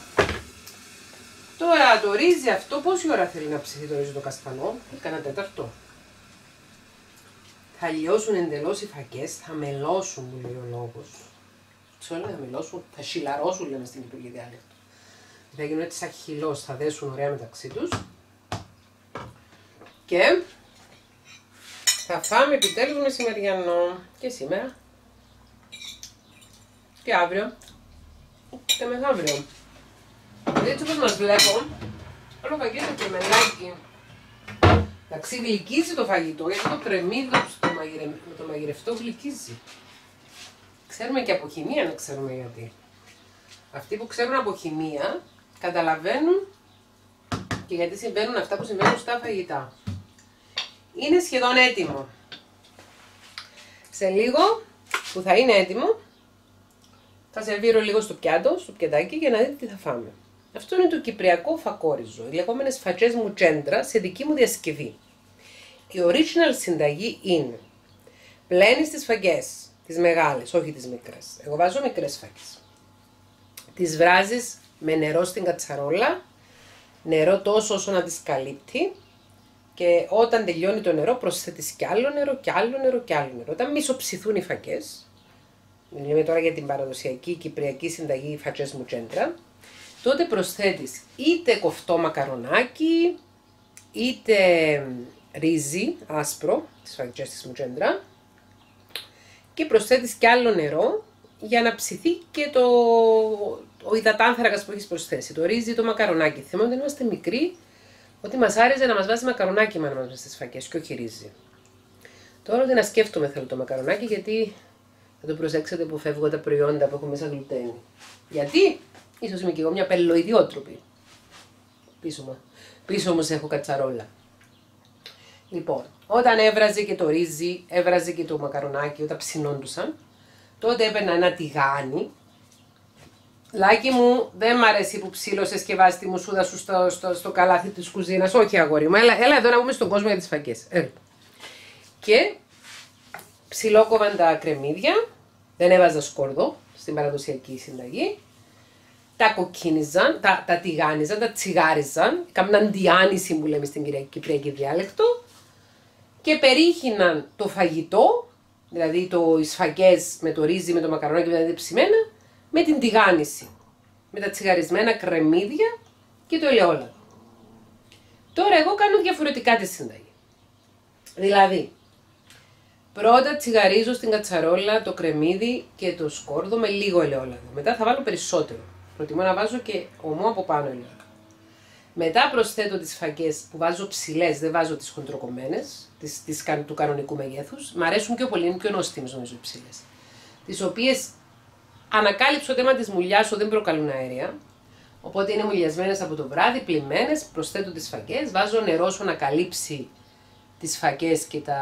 Τώρα το ρύζι αυτό, πόση ώρα θέλει να ψηθεί το ρύζι το καστανό, κανένα τέταρτο. Θα λιώσουν εντελώς οι φακές, θα μελώσουν, μου λέει ο λόγος. Τι όλα θα μελώσουν, θα σιλαρώσουν, λέμε στην κυπριακή διάλεκτο. Θα γίνουν έτσι σαν χυλός, θα δέσουν ωραία μεταξύ τους. Και θα φάμε επιτέλους μεσημεριανό. Και σήμερα. Και αύριο. Και μεθαύριο. Γιατί έτσι όπως μας βλέπω, όλο φαγείται και μελάκι. Εντάξει, γλυκίζει το φαγητό, γιατί το κρεμμύδι μαγειρε... με το μαγειρευτό γλυκίζει. Ξέρουμε και από χημεία να ξέρουμε γιατί. Αυτοί που ξέρουν από χημεία καταλαβαίνουν και γιατί συμβαίνουν αυτά που συμβαίνουν στα φαγητά. Είναι σχεδόν έτοιμο. Σε λίγο που θα είναι έτοιμο, Θα σερβίρω λίγο στο πιάτο, στο πιατάκι, για να δείτε τι θα φάμε. Αυτό είναι το κυπριακό φακόριζο, οι λεγόμενες φατσές μου τσέντρα σε δική μου διασκευή. Η original συνταγή είναι πλένεις τις φακές, τις μεγάλες, όχι τις μικρές. Εγώ βάζω μικρές φακές. Τις βράζεις με νερό στην κατσαρόλα, νερό τόσο όσο να τις καλύπτει, και όταν τελειώνει το νερό προσθέτεις κι άλλο νερό, κι άλλο νερό, κι άλλο νερό. Όταν μισοψηθούν οι φακές, μιλάμε τώρα για την παραδοσιακή κυπριακή συνταγή φατσές μου τσέντρα, τότε προσθέτεις είτε κοφτό μακαρονάκι, είτε ρύζι άσπρο, τις φατσές της μου τσέντρα, και προσθέτεις κι άλλο νερό για να ψηθεί και το, ο υδατάνθρακας που έχεις προσθέσει, το ρύζι, το μακαρονάκι. Θυμάμαι ότι είμαστε μικροί, ότι μας άρεσε να μας βάζει μακαρονάκι να μας βάζει στις φακές και όχι ρύζι. Τώρα ότι να σκέφτομαι θέλω το μακαρονάκι, γιατί θα το προσέξετε που φεύγω τα προϊόντα που έχουν μέσα γλουτένι. Γιατί? Ίσως είμαι και εγώ μια πελοϊδιότροπη. Πίσω μου. Πίσω όμως έχω κατσαρόλα. Λοιπόν, όταν έβραζε και το ρύζι, έβραζε και το μακαρονάκι, όταν ψινόντουσαν, τότε έπαιρνα ένα τηγάνι. Λάκι μου, δεν μ' αρέσει που ψήλωσες και βάζεις τη μουσούδα σου στο, στο, στο καλάθι της κουζίνας. Όχι, αγόρι μου, έλα, έλα εδώ να πούμε στον κόσμο για τις φακές. Έλα. Και ψιλόκοβαν τα κρεμμύδια, δεν έβαζα σκόρδο στην παραδοσιακή συνταγή. Τα κοκκίνιζαν, τα, τα τηγάνιζαν, τα τσιγάριζαν, κάμναν διάνυση που λέμε στην κυπριακή διάλεκτο, και περίχυναν το φαγητό, δηλαδή το φακές με το ρύζι, με το μακαρονάκι και δηλαδή ψημένα, με την τηγάνιση, με τα τσιγαρισμένα κρεμμύδια και το ελαιόλαδο. Τώρα εγώ κάνω διαφορετικά τη συνταγή. Δηλαδή, πρώτα τσιγαρίζω στην κατσαρόλα το κρεμμύδι και το σκόρδο με λίγο ελαιόλαδο. Μετά θα βάλω περισσότερο. Προτιμώ να βάζω και ομό από πάνω ελαιόλαδο. Μετά προσθέτω τις φακές που βάζω ψηλές, δεν βάζω τις χοντροκομμένες, τις, τις του κανονικού μεγέθους. Μ' αρέσουν πιο πολύ, είναι πιο νόστιμες νομίζω οι ψηλές. Τις οποίες ανακάλυψω το θέμα της μουλιάς, ότι δεν προκαλούν αέρια. Οπότε είναι μουλιασμένες από το βράδυ, πλημμένες, προσθέτω τις φακές, βάζω νερό σου να καλύψει τις φακές και, τα,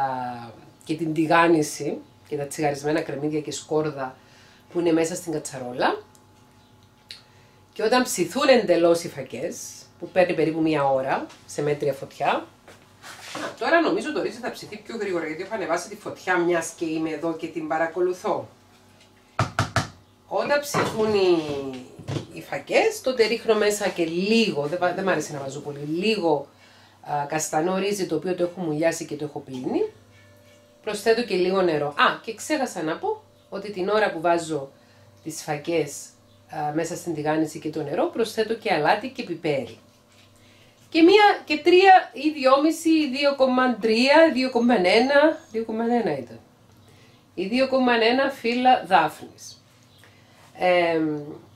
και την τηγάνιση και τα τσιγαρισμένα κρεμμύδια και σκόρδα που είναι μέσα στην κατσαρόλα. Και όταν ψηθούν εντελώς οι φακές, που παίρνει περίπου μία ώρα σε μέτρια φωτιά. Α, τώρα νομίζω το ρύζι θα ψηθεί πιο γρήγορα, γιατί έχω ανεβάσει τη φωτιά μιας και είμαι εδώ και την παρακολουθώ. Όταν ψηθούν οι, οι φακές, τότε ρίχνω μέσα και λίγο, δεν, δεν μ' άρεσε να βάζω πολύ, λίγο α, καστανό ρύζι, το οποίο το έχω μουλιάσει και το έχω πλύνει. Προσθέτω και λίγο νερό. Α, και ξέχασα να πω ότι την ώρα που βάζω τις φακές α, μέσα στην τηγάνιση και το νερό, προσθέτω και αλάτι και πιπέρι. Και μία και τρία ή δυόμιση ή δύο κόμμα τρία, δύο κόμμα ένα, δύο κόμμα ένα ήταν, ή δύο κόμμα ένα φύλλα δάφνης. Ε,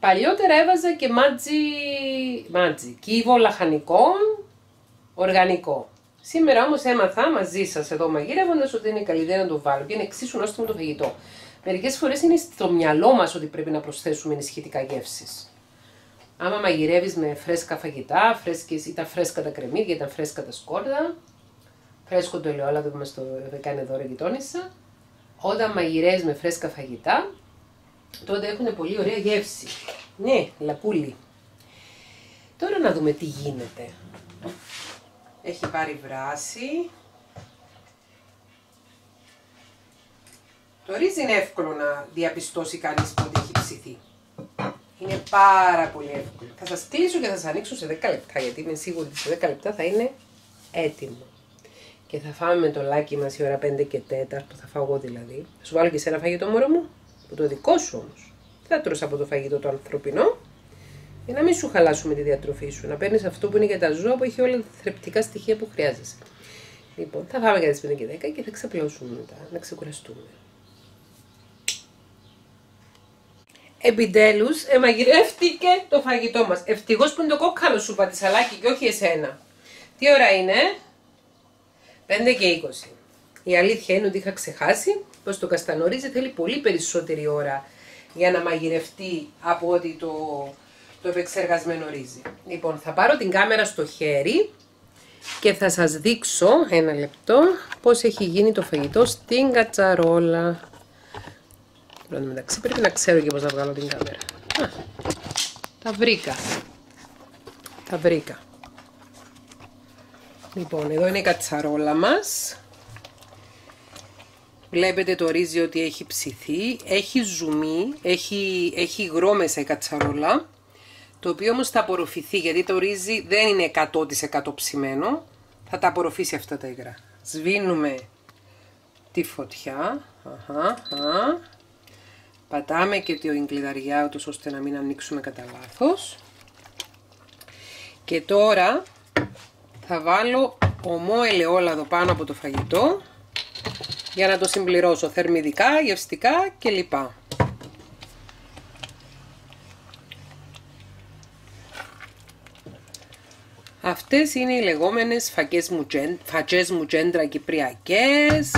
παλιότερα έβαζα και μάτζι, μάτζι, κύβο λαχανικών, οργανικό. Σήμερα όμως έμαθα μαζί σας εδώ μαγείρευοντας ότι είναι καλή ιδέα να το βάλω και είναι εξίσου νόστιμο το φαγητό. Μερικές φορές είναι στο μυαλό μας ότι πρέπει να προσθέσουμε ενισχυτικά γεύσεις. Άμα μαγειρεύεις με φρέσκα φαγητά, φρέσκες, ήταν φρέσκα τα κρεμμύδια, ήταν φρέσκα τα σκόρδα, φρέσκο το ελαιόλαδο που μας το έκανε εδώ η γειτόνισσα. Όταν μαγειρεύεις με φρέσκα φαγητά, τότε έχουν πολύ ωραία γεύση. Ναι, λαπούλι. Τώρα να δούμε τι γίνεται. Έχει πάρει βράση. Το ρύζι είναι εύκολο να διαπιστώσει κανείς πότε έχει ψηθεί. Είναι πάρα πολύ εύκολο. Θα σας κλείσω και θα σας ανοίξω σε δέκα λεπτά, γιατί είμαι σίγουρη ότι σε δέκα λεπτά θα είναι έτοιμο. Και θα φάμε με το λάκι μας η ώρα πέντε και τέσσερα, που θα φάω εγώ δηλαδή. Θα σου βάλω και σε ένα φαγητό, μωρό μου. Από το δικό σου όμως. Δεν θα τρως από το φαγητό το ανθρωπινό, για να μην σου χαλάσουμε τη διατροφή σου. Να παίρνεις αυτό που είναι για τα ζώα, που έχει όλα τα θρεπτικά στοιχεία που χρειάζεσαι. Λοιπόν, θα φάμε για τις πέντε και δέκα και θα ξαπλώσουμε μετά, να ξεκουραστούμε. Επιτέλους, εμαγειρεύτηκε το φαγητό μας. Ευτυχώς που είναι το κόκκαλο σούπα τη σαλάκι και όχι εσένα. Τι ώρα είναι? πέντε και είκοσι. Η αλήθεια είναι ότι είχα ξεχάσει πως το καστανό ρύζι θέλει πολύ περισσότερη ώρα για να μαγειρευτεί από ότι το, το επεξεργασμένο ρύζι. Λοιπόν, θα πάρω την κάμερα στο χέρι και θα σας δείξω ένα λεπτό πως έχει γίνει το φαγητό στην κατσαρόλα. δύσκολο μεταξύ. Πρέπει να ξέρω και πώς να βγάλω την κάμερα. Α, τα βρήκα. Τα βρήκα. Λοιπόν, εδώ είναι η κατσαρόλα μας. Βλέπετε το ρύζι ότι έχει ψηθεί. Έχει ζουμί, έχει, έχει υγρό μέσα η κατσαρόλα. Το οποίο όμως θα απορροφηθεί, γιατί το ρύζι δεν είναι εκατό τοις εκατό ψημένο. Θα τα απορροφήσει αυτά τα υγρά. Σβήνουμε τη φωτιά. Αχα, α. Πατάμε και την κλειδαριά, ούτως ώστε να μην ανοίξουμε κατά λάθος. Και τώρα θα βάλω ομό ελαιόλαδο πάνω από το φαγητό για να το συμπληρώσω θερμιδικά, γευστικά κλπ. Αυτές είναι οι λεγόμενες φακές μουτζέντρα, φακές μουτζέντρα κυπριακές,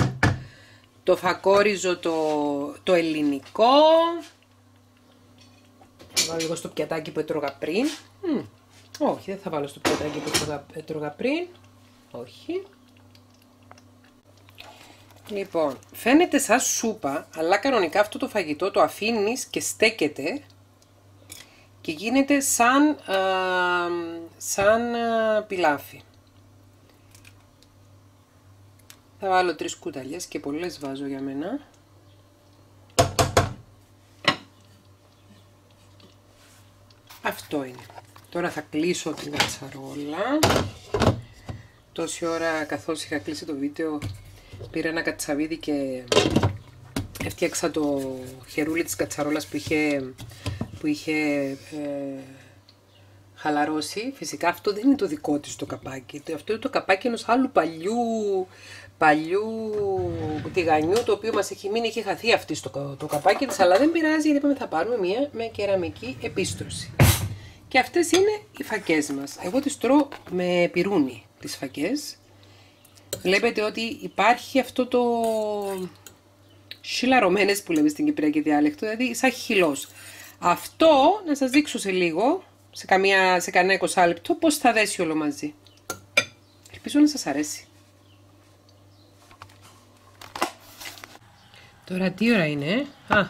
το φακόριζο το, το ελληνικό. Θα βάλω λίγο στο πιατάκι που έτρωγα πριν. Mm. Όχι, δεν θα βάλω στο πιατάκι που έτρωγα πριν. Όχι. Λοιπόν, φαίνεται σαν σούπα, αλλά κανονικά αυτό το φαγητό το αφήνεις και στέκεται και γίνεται σαν, α, σαν α, πιλάφι. Θα βάλω τρεις κουταλιές και πολλές βάζω για μένα. Αυτό είναι. Τώρα θα κλείσω την κατσαρόλα. Τόση ώρα καθώς είχα κλείσει το βίντεο πήρα ένα κατσαβίδι και έφτιαξα το χερούλι της κατσαρόλας που είχε, που είχε ε, χαλαρώσει. Φυσικά αυτό δεν είναι το δικό της το καπάκι. Αυτό είναι το καπάκι ενός άλλου παλιού, παλιού τηγανιού, το οποίο μας έχει μείνει, είχε χαθεί αυτή το, το καπάκι της, αλλά δεν πειράζει, γιατί είπαμε θα πάρουμε μία με κεραμική επίστρωση. Και αυτές είναι οι φακές μας. Εγώ τις τρώω με πιρούνι τις φακές. Βλέπετε ότι υπάρχει αυτό το σιλαρωμένες που λέμε στην κυπριακή διάλεκτο, δηλαδή σαν χυλός. Αυτό να σας δείξω σε λίγο, σε, καμία, σε κανένα είκοσι λεπτό, πώς θα δέσει όλο μαζί. Ελπίζω να σας αρέσει. Τώρα τι ώρα είναι? Α,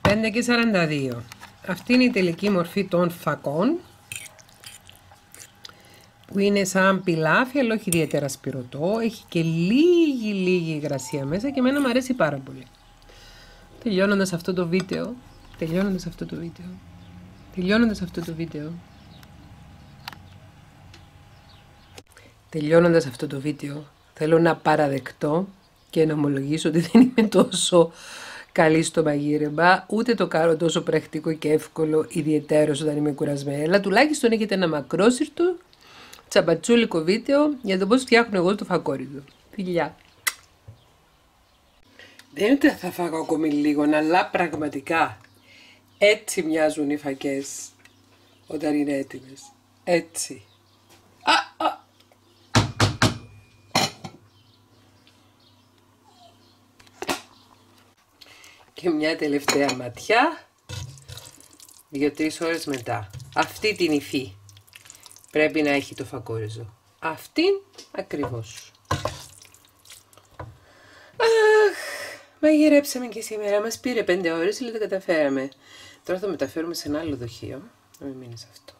πέντε και σαράντα δύο. Αυτή είναι η τελική μορφή των φακών, που είναι σαν πιλάφι, αλλά όχι ιδιαίτερα σπυρωτό. Έχει και λίγη λίγη υγρασία μέσα και εμένα μου αρέσει πάρα πολύ. Τελειώνοντας αυτό το βίντεο, τελειώνοντας αυτό το βίντεο, τελειώνοντας αυτό το βίντεο, τελειώνοντας αυτό το βίντεο, θέλω να παραδεκτώ και να ομολογήσω ότι δεν είμαι τόσο καλή στο μαγείρεμα, ούτε το κάνω τόσο πρακτικό και εύκολο, ιδιαιτέρως όταν είμαι κουρασμένη. Αλλά τουλάχιστον έχετε ένα μακρόσυρτο τσαμπατσούλικο βίντεο για το πώς φτιάχνω εγώ το φακόριζο. Φιλιά! Δεν θα φάγω ακόμη λίγο, αλλά πραγματικά έτσι μοιάζουν οι φακές όταν είναι έτοιμες. Έτσι. Α, α. Και μια τελευταία ματιά, δύο τρεις ώρες μετά. Αυτή την υφή πρέπει να έχει το φακόριζο. Αυτήν ακριβώς. Αχ, μαγειρέψαμε και σήμερα. Μας πήρε πέντε ώρες, αλλά τα καταφέραμε. Τώρα θα μεταφέρουμε σε ένα άλλο δοχείο. Να μην μείνει σε αυτό.